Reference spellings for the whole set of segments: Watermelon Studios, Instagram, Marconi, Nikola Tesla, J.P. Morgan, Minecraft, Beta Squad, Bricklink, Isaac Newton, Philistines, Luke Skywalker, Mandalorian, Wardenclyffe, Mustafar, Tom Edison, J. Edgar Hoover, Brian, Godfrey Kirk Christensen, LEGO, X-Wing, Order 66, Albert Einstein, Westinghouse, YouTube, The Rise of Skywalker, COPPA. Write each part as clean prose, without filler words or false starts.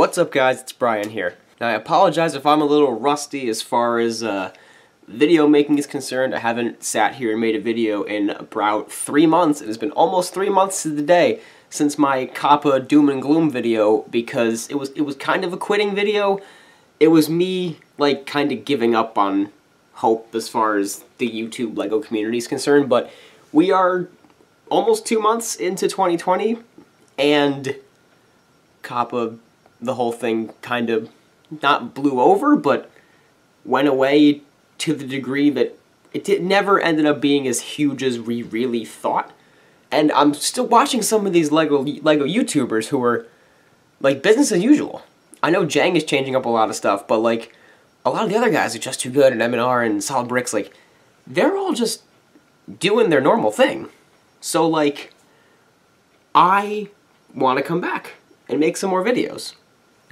What's up, guys? It's Brian here. Now, I apologize if I'm a little rusty as far as video making is concerned. I haven't sat here and made a video in about 3 months. It has been almost 3 months to the day since my COPPA doom and gloom video, because it was kind of a quitting video. It was me, like, kind of giving up on hope as far as the YouTube LEGO community is concerned, but we are almost 2 months into 2020, and COPPA, the whole thing kind of not blew over, but went away to the degree that it never ended up being as huge as we really thought. And I'm still watching some of these LEGO YouTubers who are, like, business as usual. I know Jang is changing up a lot of stuff, but, like, a lot of the other guys are Just Too Good and M&R and Solid Bricks, like, they're all just doing their normal thing. So, like, I want to come back and make some more videos.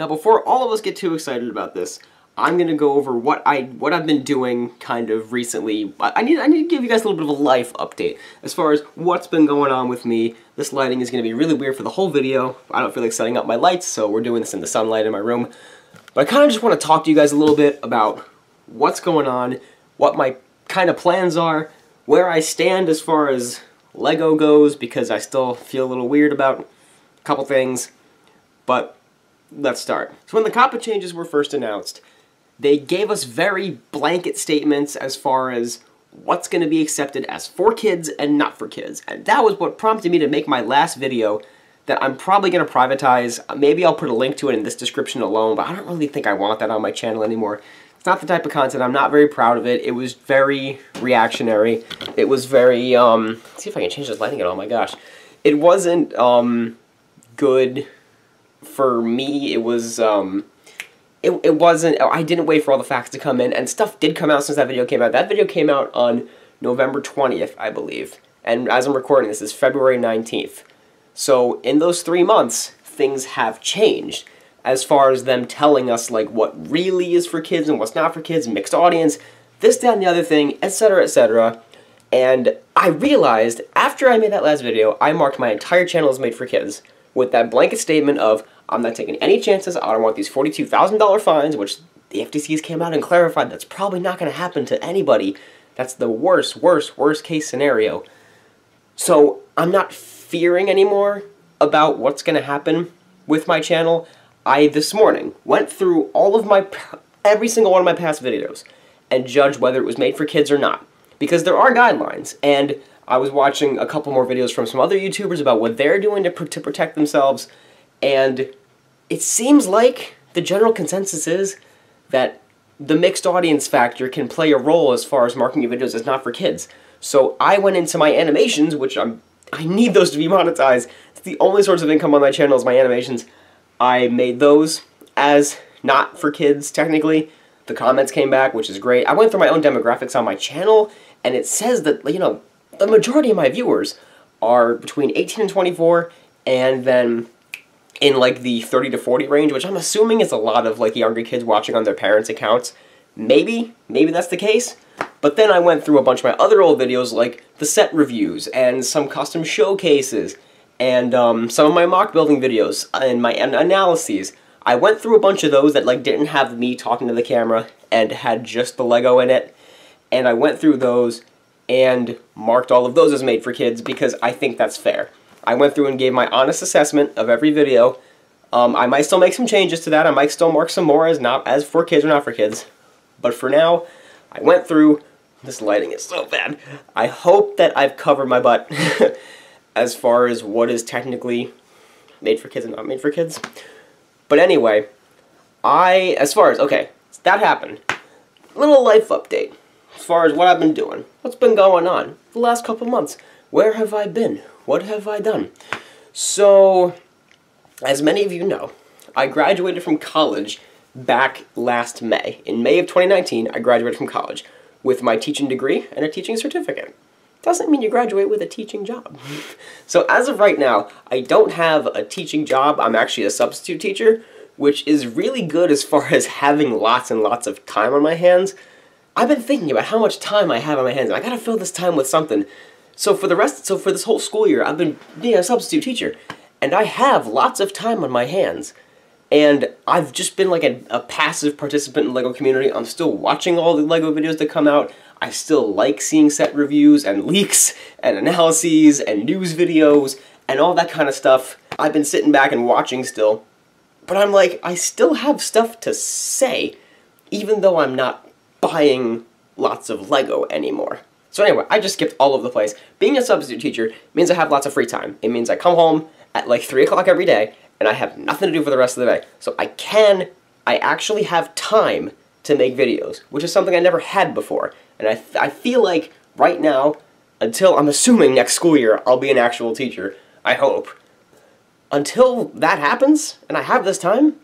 Now, before all of us get too excited about this, I'm gonna go over what I've been doing kind of recently. I need to give you guys a little bit of a life update as far as what's been going on with me. This lighting is gonna be really weird for the whole video. I don't feel like setting up my lights, so we're doing this in the sunlight in my room. But I kind of just want to talk to you guys a little bit about what's going on, what my kind of plans are, where I stand as far as LEGO goes, because I still feel a little weird about a couple things. But let's start. So when the COPPA changes were first announced, they gave us very blanket statements as far as what's going to be accepted as for kids and not for kids. And that was what prompted me to make my last video that I'm probably going to privatize. Maybe I'll put a link to it in this description alone, but I don't really think I want that on my channel anymore. It's not the type of content. I'm not very proud of it. It was very reactionary. It was very, let's see if I can change this lighting at all. Oh my gosh. It wasn't, good for me. It was, it wasn't, I didn't wait for all the facts to come in, and stuff did come out since that video came out. That video came out on November 20th, I believe, and as I'm recording this, is February 19th. So in those 3 months, things have changed as far as them telling us, like, what really is for kids and what's not for kids, mixed audience, this, that, and the other thing, etc., etc. And I realized, after I made that last video, I marked my entire channel as made for kids, with that blanket statement of, I'm not taking any chances, I don't want these $42,000 fines, which the FTC's came out and clarified that's probably not going to happen to anybody. That's the worst case scenario. So I'm not fearing anymore about what's going to happen with my channel. I, this morning, went through all of my, every single one of my past videos and judged whether it was made for kids or not, because there are guidelines, and I was watching a couple more videos from some other YouTubers about what they're doing to protect themselves, and it seems like the general consensus is that the mixed audience factor can play a role as far as marking your videos as not for kids. So I went into my animations, which I need those to be monetized. It's the only source of income on my channel is my animations. I made those as not for kids, technically. The comments came back, which is great. I went through my own demographics on my channel, and it says that, you know, the majority of my viewers are between 18 and 24, and then in, like, the 30 to 40 range, which I'm assuming is a lot of, like, younger kids watching on their parents' accounts. Maybe that's the case. But then I went through a bunch of my other old videos, like the set reviews, and some custom showcases, and some of my mock building videos, and my analyses. I went through a bunch of those that, like, didn't have me talking to the camera, and had just the LEGO in it, and I went through those, and marked all of those as made for kids, because I think that's fair. I went through and gave my honest assessment of every video. I might still make some changes to that. I might still mark some more as not as for kids or not for kids. But for now, I went through. This lighting is so bad. I hope that I've covered my butt as far as what is technically made for kids and not made for kids. But anyway, as far as, okay, that happened. Little life update as far as what I've been doing. What's been going on the last couple months? Where have I been? What have I done? So, as many of you know, I graduated from college back last May. In May of 2019, I graduated from college with my teaching degree and a teaching certificate. Doesn't mean you graduate with a teaching job. So as of right now, I don't have a teaching job. I'm actually a substitute teacher, which is really good as far as having lots and lots of time on my hands. I've been thinking about how much time I have on my hands, and I gotta fill this time with something. So for this whole school year, I've been being a substitute teacher, and I have lots of time on my hands. And I've just been like a passive participant in the LEGO community. I'm still watching all the LEGO videos that come out. I still like seeing set reviews and leaks and analyses and news videos and all that kind of stuff. I've been sitting back and watching still. But I'm like, I still have stuff to say, even though I'm not buying lots of LEGO anymore. So anyway, I just skipped all over the place. Being a substitute teacher means I have lots of free time. It means I come home at like 3 o'clock every day, and I have nothing to do for the rest of the day. So I actually have time to make videos, which is something I never had before. And I feel like right now, until I'm assuming next school year, I'll be an actual teacher, I hope. Until that happens, and I have this time,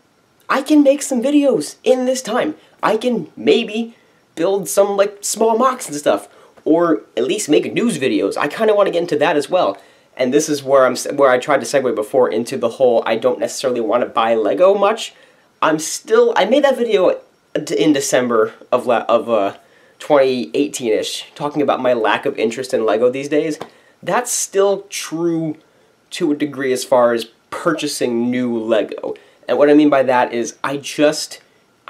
I can make some videos in this time. I can maybe build some like small mocks and stuff, or at least make news videos. I kind of want to get into that as well. And this is where I tried to segue before into the whole I don't necessarily want to buy LEGO much. I made that video in December of 2018-ish, talking about my lack of interest in LEGO these days. That's still true to a degree as far as purchasing new LEGO. And what I mean by that is I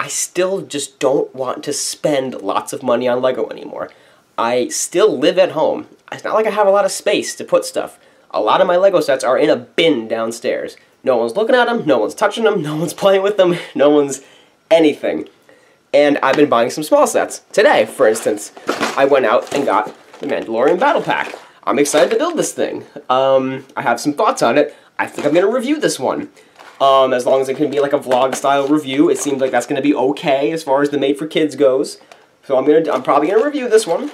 still just don't want to spend lots of money on LEGO anymore. I still live at home. It's not like I have a lot of space to put stuff. A lot of my LEGO sets are in a bin downstairs. No one's looking at them, no one's touching them, no one's playing with them, no one's anything. And I've been buying some small sets. Today, for instance, I went out and got the Mandalorian Battle Pack. I'm excited to build this thing. I have some thoughts on it. I think I'm going to review this one. As long as it can be like a vlog-style review, it seems like that's going to be okay as far as the Made for Kids goes. So I'm probably going to review this one.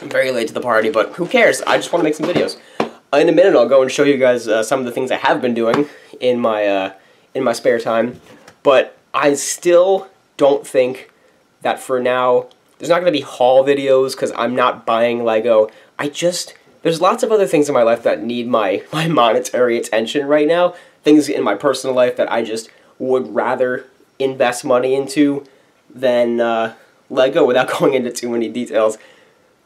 I'm very late to the party, but who cares? I just want to make some videos. In a minute, I'll go and show you guys some of the things I have been doing in my spare time. But I still don't think that for now, there's not going to be haul videos because I'm not buying LEGO. There's lots of other things in my life that need my monetary attention right now. Things in my personal life that I just would rather invest money into than LEGO without going into too many details.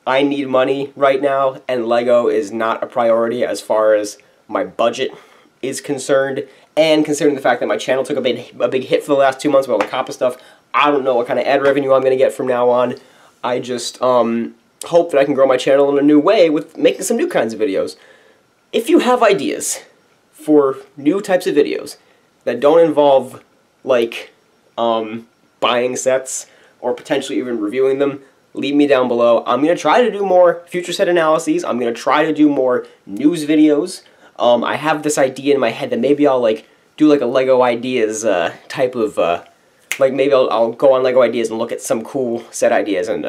I need money right now, and LEGO is not a priority as far as my budget is concerned. And considering the fact that my channel took a big hit for the last 2 months with all the COPPA stuff, I don't know what kind of ad revenue I'm going to get from now on. I just hope that I can grow my channel in a new way with making some new kinds of videos. If you have ideas for new types of videos that don't involve, like, buying sets or potentially even reviewing them, leave me down below. I'm going to try to do more future set analyses. I'm going to try to do more news videos. I have this idea in my head that maybe I'll like do like a LEGO Ideas type of, like maybe I'll go on LEGO Ideas and look at some cool set ideas and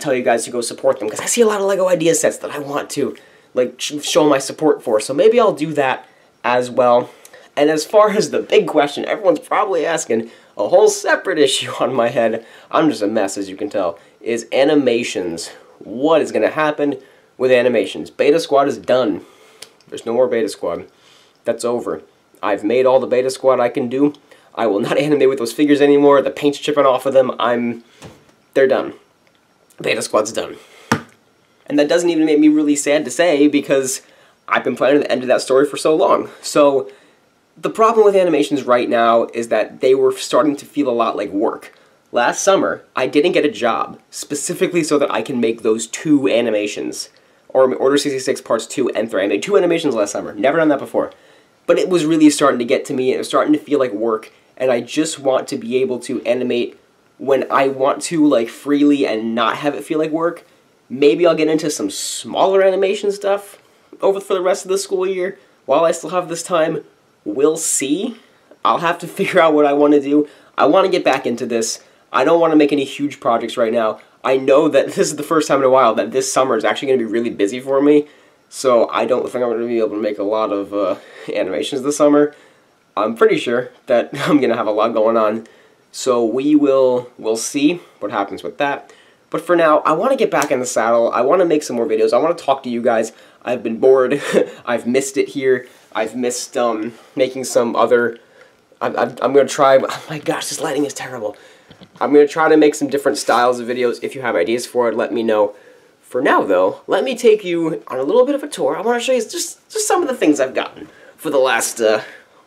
tell you guys to go support them. Because I see a lot of LEGO Ideas sets that I want to like show my support for. So maybe I'll do that as well. And as far as the big question, everyone's probably asking, a whole separate issue on my head, I'm just a mess as you can tell, is animations. What is going to happen with animations? Beta Squad is done. There's no more Beta Squad. That's over. I've made all the Beta Squad I can do. I will not animate with those figures anymore. The paint's chipping off of them. They're done. Beta Squad's done. And that doesn't even make me really sad to say because I've been planning the end of that story for so long. So the problem with animations right now is that they were starting to feel a lot like work. Last summer, I didn't get a job, specifically so that I can make those 2 animations. Or Order 66 Parts 2 and 3. I made 2 animations last summer. Never done that before. But it was really starting to get to me, and it was starting to feel like work, and I just want to be able to animate when I want to, like, freely and not have it feel like work. Maybe I'll get into some smaller animation stuff over for the rest of the school year, while I still have this time. We'll see. I'll have to figure out what I want to do. I want to get back into this. I don't want to make any huge projects right now. I know that this is the first time in a while that this summer is actually going to be really busy for me, so I don't think I'm going to be able to make a lot of animations this summer. I'm pretty sure that I'm going to have a lot going on, so we'll see what happens with that. But for now, I want to get back in the saddle. I want to make some more videos. I want to talk to you guys. I've been bored. I've missed it here. I've missed making some other... I'm going to try... Oh my gosh, this lighting is terrible. I'm going to try to make some different styles of videos. If you have ideas for it, let me know. For now, though, let me take you on a little bit of a tour. I want to show you just some of the things I've gotten for the last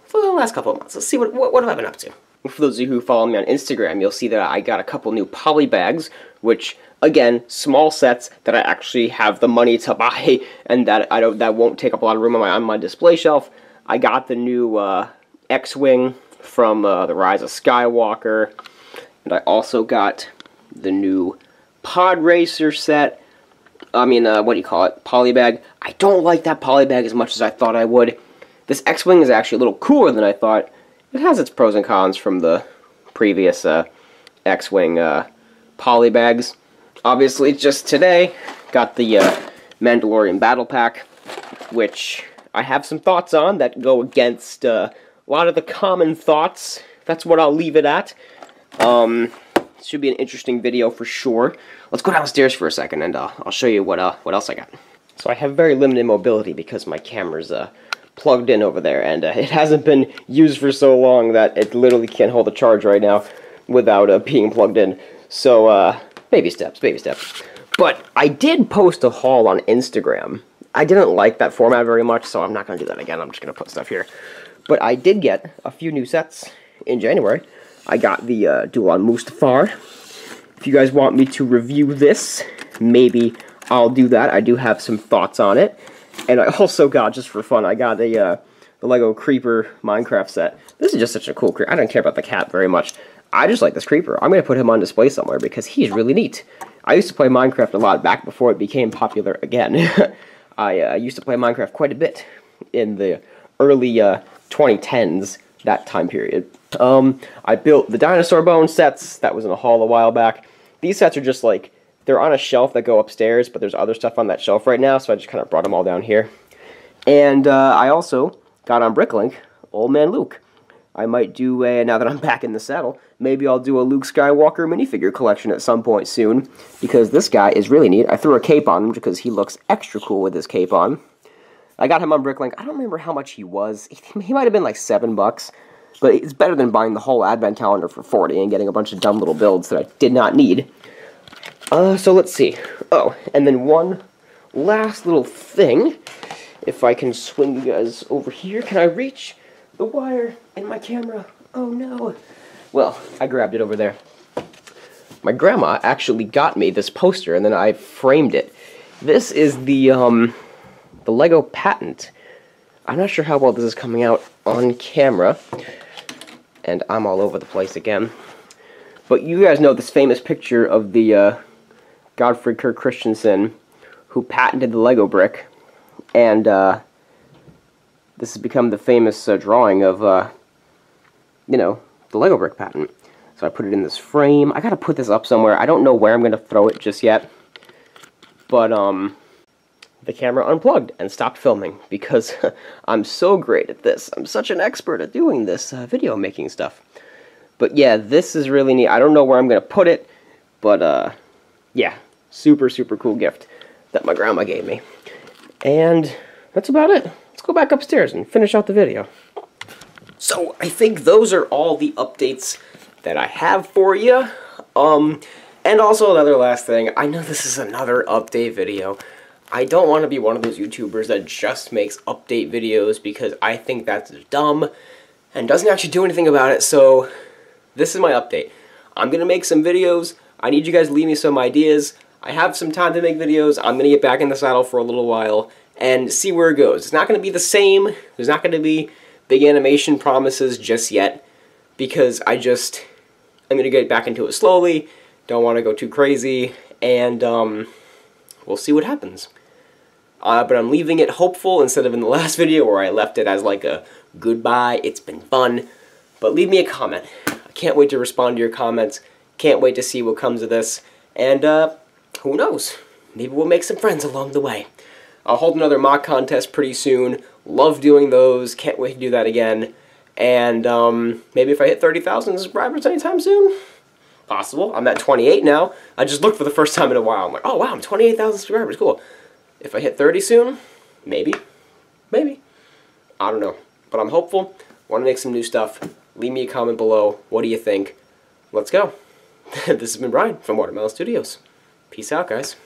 for the last couple of months. Let's see what have I been up to. For those of you who follow me on Instagram, you'll see that I got a couple new poly bags, which, again, small sets that I actually have the money to buy, and that I don't, that won't take up a lot of room on my display shelf. I got the new X-Wing from The Rise of Skywalker, and I also got the new Pod Racer set. I mean, what do you call it? Poly bag. I don't like that poly bag as much as I thought I would. This X-Wing is actually a little cooler than I thought. It has its pros and cons from the previous X-Wing poly bags. Obviously, just today, got the Mandalorian Battle Pack, which I have some thoughts on that go against a lot of the common thoughts. That's what I'll leave it at. Should be an interesting video for sure. Let's go downstairs for a second, and I'll show you what else I got. So I have very limited mobility because my camera's plugged in over there, and it hasn't been used for so long that it literally can't hold a charge right now without being plugged in. So baby steps, baby steps. But I did post a haul on Instagram. I didn't like that format very much, so I'm not going to do that again. I'm just going to put stuff here. But I did get a few new sets in January. I got the duel on Mustafar. If you guys want me to review this, maybe I'll do that. I do have some thoughts on it. And I also got, just for fun, I got the LEGO Creeper Minecraft set. This is just such a cool creeper. I don't care about the cat very much. I just like this creeper. I'm going to put him on display somewhere because he's really neat. I used to play Minecraft a lot back before it became popular again. I used to play Minecraft quite a bit in the early 2010s, that time period. I built the dinosaur bone sets. That was in a haul a while back. These sets are just like, they're on a shelf that go upstairs, but there's other stuff on that shelf right now, so I just kind of brought them all down here. And I also got on Bricklink, Old Man Luke. I might do a, now that I'm back in the saddle, maybe I'll do a Luke Skywalker minifigure collection at some point soon, because this guy is really neat. I threw a cape on him because he looks extra cool with his cape on. I got him on Bricklink. I don't remember how much he was. He might have been like $7, but it's better than buying the whole advent calendar for 40 and getting a bunch of dumb little builds that I did not need. So let's see. Oh, and then one last little thing. If I can swing you guys over here. Can I reach the wire in my camera? Oh no. Well, I grabbed it over there. My grandma actually got me this poster, and then I framed it. This is the LEGO patent. I'm not sure how well this is coming out on camera, and I'm all over the place again. But you guys know this famous picture of the Godfrey Kirk Christensen, who patented the LEGO brick, and this has become the famous drawing of, you know, the LEGO brick patent. So I put it in this frame. I gotta put this up somewhere. I don't know where I'm gonna throw it just yet, but the camera unplugged and stopped filming because I'm so great at this. I'm such an expert at doing this video making stuff. But yeah, this is really neat. I don't know where I'm going to put it, but yeah, super, super cool gift that my grandma gave me. And that's about it. Let's go back upstairs and finish out the video. So I think those are all the updates that I have for you. And also another last thing, I know this is another update video. I don't want to be one of those YouTubers that just makes update videos because I think that's dumb and doesn't actually do anything about it, so this is my update. I'm going to make some videos. I need you guys to leave me some ideas. I have some time to make videos. I'm going to get back in the saddle for a little while and see where it goes. It's not going to be the same. There's not going to be big animation promises just yet because I'm going to get back into it slowly. Don't want to go too crazy, and we'll see what happens. But I'm leaving it hopeful instead of in the last video where I left it as like a goodbye, it's been fun. But leave me a comment. I can't wait to respond to your comments. Can't wait to see what comes of this. And who knows? Maybe we'll make some friends along the way. I'll hold another mock contest pretty soon. Love doing those. Can't wait to do that again. And maybe if I hit 30,000 subscribers anytime soon? Possible. I'm at 28 now. I just looked for the first time in a while. I'm like, oh wow, I'm 28,000 subscribers, cool. If I hit 30 soon, maybe. I don't know, but I'm hopeful. Want to make some new stuff. Leave me a comment below. What do you think? Let's go. This has been Brian from Watermelon Studios. Peace out, guys.